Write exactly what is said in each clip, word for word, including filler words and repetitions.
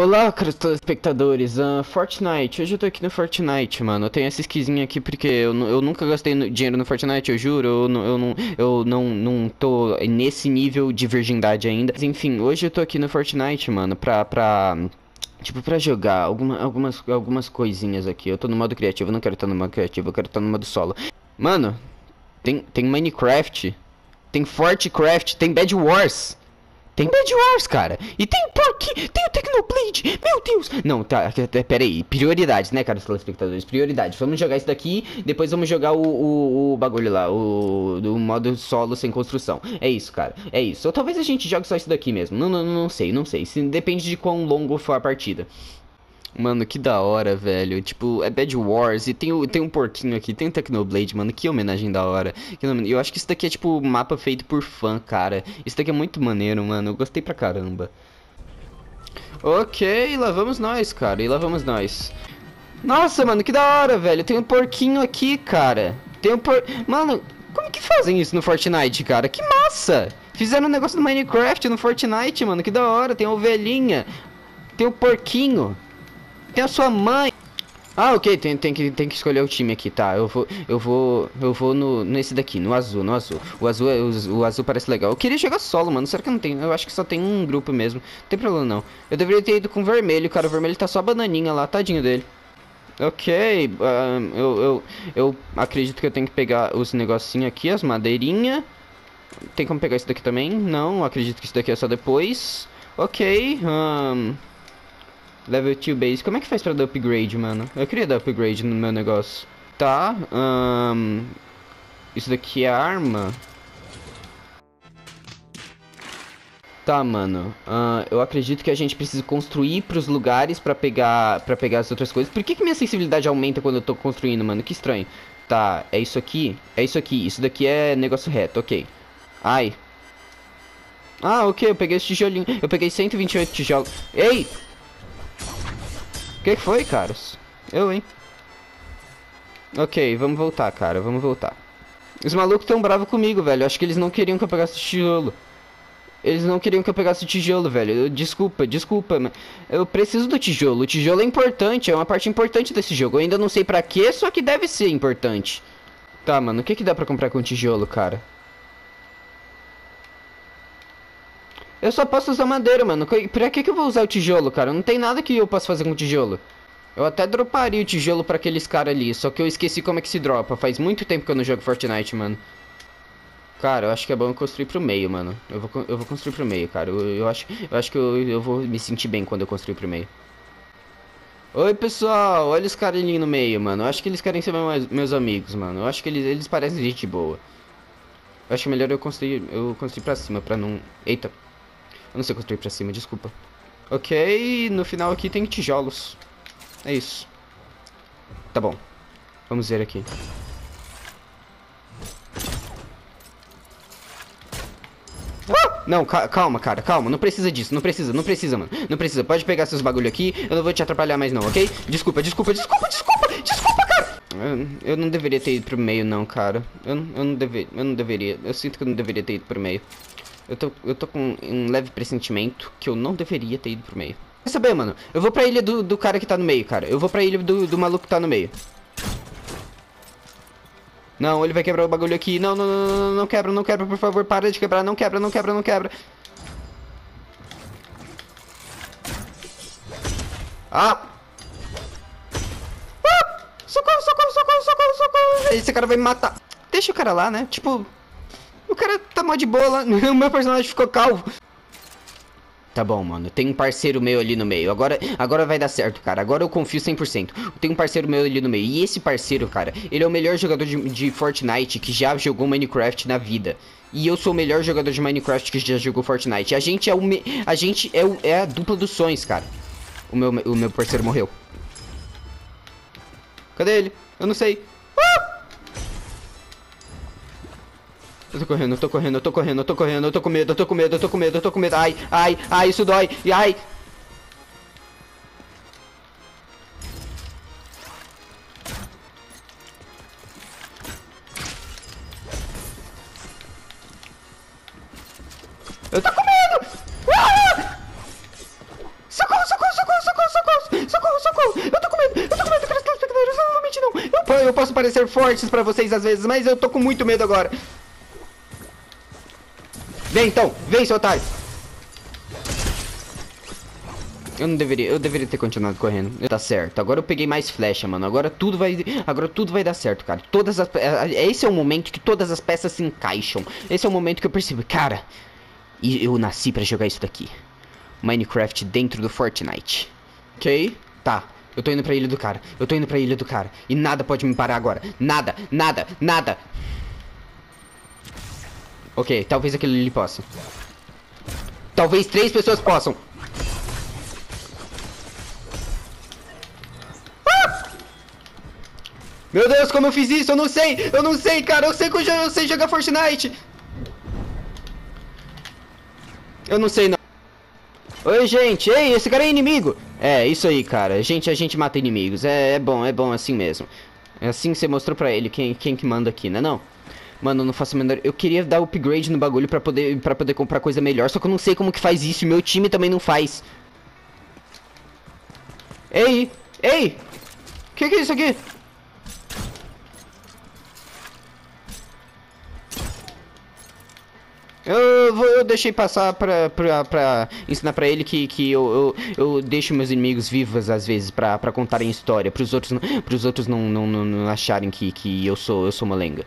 Olá, caros telespectadores, uh, Fortnite, hoje eu tô aqui no Fortnite, mano, eu tenho essa skinzinha aqui porque eu, eu nunca gastei no, dinheiro no Fortnite, eu juro, eu, eu, eu, não, eu não, não tô nesse nível de virgindade ainda. Mas, enfim, hoje eu tô aqui no Fortnite, mano, pra... pra... Tipo, pra jogar alguma, algumas, algumas coisinhas aqui. Eu tô no modo criativo, eu não quero estar no modo criativo, eu quero estar no modo solo. Mano, tem, tem Minecraft, tem FortiCraft, tem Bed Wars. Tem Bed Wars, cara. E tem por aqui, tem o Technoblade. Meu Deus. Não, tá, pera aí. Prioridades, né, caros telespectadores? Prioridades. Vamos jogar isso daqui. Depois vamos jogar o, o, o bagulho lá. O do modo solo sem construção. É isso, cara. É isso. Ou talvez a gente jogue só isso daqui mesmo. Não, não, não sei, não sei. Isso depende de quão longo for a partida. Mano, que da hora, velho. Tipo, é Bed Wars e tem, o, tem um porquinho aqui. Tem o Technoblade, mano. Que homenagem da hora. Eu acho que isso daqui é tipo mapa feito por fã, cara. Isso daqui é muito maneiro, mano. Eu gostei pra caramba. Ok, lá vamos nós, cara. E lá vamos nós. Nossa, mano, que da hora, velho. Tem um porquinho aqui, cara. Tem um por... Mano, como que fazem isso no Fortnite, cara? Que massa! Fizeram um negócio no Minecraft, no Fortnite, mano. Que da hora. Tem a ovelhinha. Tem o porquinho. Tem a sua mãe. Ah, ok, tem, tem, que, tem que escolher o time aqui, tá? Eu vou, eu vou, eu vou no, nesse daqui, no azul, no azul. O azul, o, o azul parece legal. Eu queria jogar solo, mano, será que não tem? Eu acho que só tem um grupo mesmo, não tem problema não. Eu deveria ter ido com o vermelho, cara, o vermelho tá só a bananinha lá, tadinho dele. Ok, um, eu, eu, eu acredito que eu tenho que pegar os negocinhos aqui, as madeirinhas. Tem como pegar isso daqui também? Não, acredito que isso daqui é só depois. Ok, um... Level dois base. Como é que faz pra dar upgrade, mano? Eu queria dar upgrade no meu negócio. Tá. Um, isso daqui é arma? Tá, mano. Uh, eu acredito que a gente precisa construir pros lugares pra pegar, pra pegar as outras coisas. Por que que minha sensibilidade aumenta quando eu tô construindo, mano? Que estranho. Tá, é isso aqui? É isso aqui. Isso daqui é negócio reto, ok. Ai. Ah, ok. Eu peguei esse tijolinho. Eu peguei cento e vinte e oito tijolos. Ei! Que que foi, caros? Eu, hein? Ok, vamos voltar, cara. Vamos voltar. Os malucos tão bravos comigo, velho. Acho que eles não queriam que eu pegasse o tijolo. Eles não queriam que eu pegasse o tijolo, velho. Eu, desculpa, desculpa. Mas eu preciso do tijolo. O tijolo é importante. É uma parte importante desse jogo. Eu ainda não sei pra quê, só que deve ser importante. Tá, mano. O que que dá pra comprar com tijolo, cara? Eu só posso usar madeira, mano. Pra que que eu vou usar o tijolo, cara? Não tem nada que eu possa fazer com o tijolo. Eu até droparia o tijolo pra aqueles caras ali. Só que eu esqueci como é que se dropa. Faz muito tempo que eu não jogo Fortnite, mano. Cara, eu acho que é bom eu construir pro meio, mano. Eu vou, eu vou construir pro meio, cara. Eu, eu acho, eu acho que eu, eu vou me sentir bem quando eu construir pro meio. Oi, pessoal. Olha os caras ali no meio, mano. Eu acho que eles querem ser meus, meus amigos, mano. Eu acho que eles, eles parecem gente boa. Eu acho melhor eu construir, eu construir pra cima, pra não... Eita. Eu não sei construir pra cima, desculpa. Ok, no final aqui tem tijolos. É isso. Tá bom. Vamos ver aqui. Ah! Não, calma, cara, calma. Não precisa disso, não precisa, não precisa, mano. Não precisa, pode pegar seus bagulho aqui. Eu não vou te atrapalhar mais não, ok? Desculpa, desculpa, desculpa, desculpa, desculpa, cara. Eu, eu não deveria ter ido pro meio não, cara. Eu, eu, não deve, eu não deveria, eu sinto que eu não deveria ter ido pro meio. Eu tô, eu tô com um leve pressentimento que eu não deveria ter ido pro meio. Quer saber, mano? Eu vou pra ilha do, do cara que tá no meio, cara. Eu vou pra ilha do, do maluco que tá no meio. Não, ele vai quebrar o bagulho aqui. Não, não, não, não, não quebra, não quebra, por favor. Para de quebrar, não quebra, não quebra, não quebra. Ah! Ah! Socorro, socorro, socorro, socorro, socorro. Esse cara vai me matar. Deixa o cara lá, né? Tipo... O cara tá mó de boa lá. O meu personagem ficou calvo. Tá bom, mano. Tem um parceiro meu ali no meio. Agora, agora vai dar certo, cara. Agora eu confio cem por cento. Tem um parceiro meu ali no meio. E esse parceiro, cara, ele é o melhor jogador de, de Fortnite que já jogou Minecraft na vida. E eu sou o melhor jogador de Minecraft que já jogou Fortnite. A gente é, o me... a, gente é, o... é a dupla dos sonhos, cara. O meu, o meu parceiro morreu. Cadê ele? Eu não sei. Eu tô correndo, eu tô correndo, eu tô correndo, eu tô correndo, eu tô com medo, eu tô com medo, eu tô com medo, eu tô com medo. Ai, ai, ai, isso dói, e ai. Eu tô com medo! Ah! Socorro, socorro, socorro! eu posso parecer fortes pra vocês às vezes, mas eu tô com muito medo agora. Vem então, vem, seu otário. Eu não deveria, eu deveria ter continuado correndo. Tá certo, agora eu peguei mais flecha, mano. Agora tudo vai, agora tudo vai dar certo, cara. Todas as, esse é o momento que todas as peças se encaixam. Esse é o momento que eu percebo, cara, e eu nasci pra jogar isso daqui. Minecraft dentro do Fortnite. Ok, tá. Eu tô indo pra ilha do cara, eu tô indo pra ilha do cara. E nada pode me parar agora, nada, nada, nada. Ok, talvez aquele ali possa. Talvez três pessoas possam. Meu Deus, como eu fiz isso? Eu não sei, eu não sei, cara. Eu sei que eu, já, eu sei jogar Fortnite. Eu não sei, não. Oi, gente. Ei, esse cara é inimigo. É, isso aí, cara. Gente, a gente mata inimigos. É, é bom, é bom assim mesmo. É assim que você mostrou pra ele quem, quem que manda aqui, né, não? Mano, eu não faço a menor... Eu queria dar upgrade no bagulho pra poder, pra poder comprar coisa melhor. Só que eu não sei como que faz isso. E meu time também não faz. Ei, ei. O que que é isso aqui? Eu, vou, eu deixei passar pra, pra, pra ensinar pra ele que, que eu, eu, eu deixo meus inimigos vivos às vezes pra, pra contarem história, pros outros, pros outros não, não, não, não acharem que, que eu sou eu sou molenga.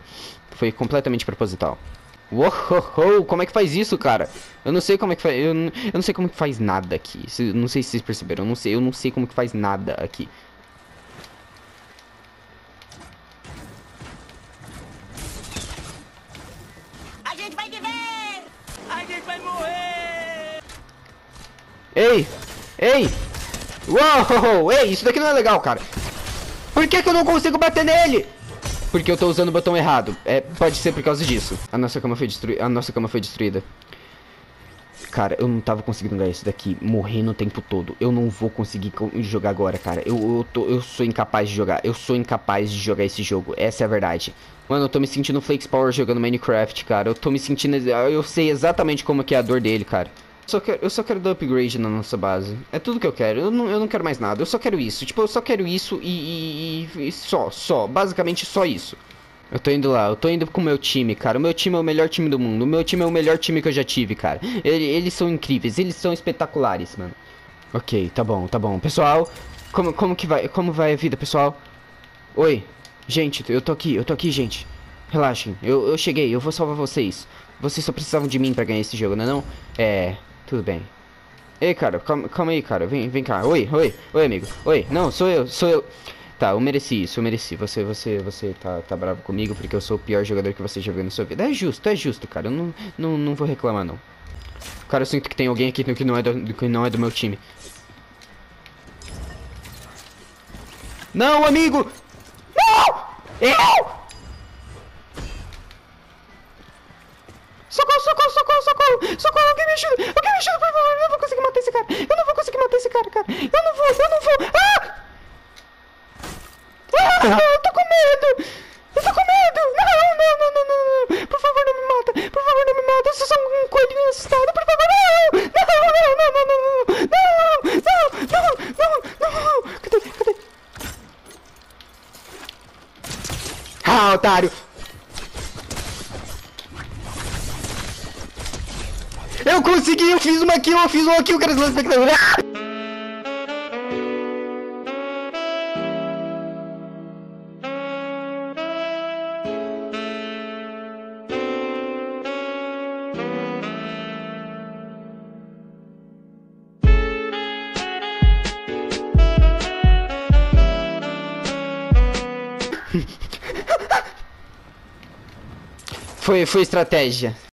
Foi completamente proposital. Uou, ho, ho, como é que faz isso, cara? Eu não sei como é que faz, eu, eu não sei como que faz nada aqui. Eu não sei se vocês perceberam, eu não sei, eu não sei como que faz nada aqui. Ei, ei, uou, ei, isso daqui não é legal, cara. Por que que eu não consigo bater nele? Porque eu tô usando o botão errado. É, pode ser por causa disso. A nossa cama foi destruída, a nossa cama foi destruída. Cara, eu não tava conseguindo ganhar isso daqui, morrendo o tempo todo. Eu não vou conseguir jogar agora, cara. Eu, eu, tô, eu sou incapaz de jogar, eu sou incapaz de jogar esse jogo, essa é a verdade. Mano, eu tô me sentindo Flakes Power jogando Minecraft, cara. Eu tô me sentindo, eu sei exatamente como que é a dor dele, cara. Só quero, eu só quero dar upgrade na nossa base. É tudo que eu quero, eu não, eu não quero mais nada. Eu só quero isso, tipo, eu só quero isso e, e, e só, só, basicamente só isso. Eu tô indo lá, eu tô indo com o meu time, cara. O meu time é o melhor time do mundo. O meu time é o melhor time que eu já tive, cara. Ele, eles são incríveis, eles são espetaculares, mano. Ok, tá bom, tá bom. Pessoal, como, como que vai, como vai a vida, pessoal? Oi, gente, eu tô aqui, eu tô aqui, gente. Relaxem, eu, eu cheguei, eu vou salvar vocês. Vocês só precisavam de mim pra ganhar esse jogo, não é não? É... Tudo bem. Ei, cara, calma, calma aí, cara. Vem, vem cá. Oi, oi, oi, amigo. Oi, não, sou eu, sou eu. Tá, eu mereci isso, eu mereci. Você, você, você tá, tá bravo comigo porque eu sou o pior jogador que você já viu na sua vida. É justo, é justo, cara. Eu não, não, não vou reclamar, não. Cara, eu sinto que tem alguém aqui que não é do, que não é do meu time. Não, amigo! Não! Eu! Socorro, socorro, socorro, socorro, socorro, alguém me ajuda, alguém me ajuda, por favor, eu não vou conseguir matar esse cara, eu não vou conseguir matar esse cara, cara, eu não vou, eu não vou, ah! Ah, eu tô com medo, eu tô com medo, não, não, não, não, não, não, por favor, não me mata, por favor, não me mata, eu sou só um coelhinho assustado, por favor, não, não, não, não, não, não, não, não, não, não, não, cadê, cadê? Ah, otário! Eu consegui, eu fiz uma kill, eu fiz uma kill, cara, espectador. Foi, foi estratégia.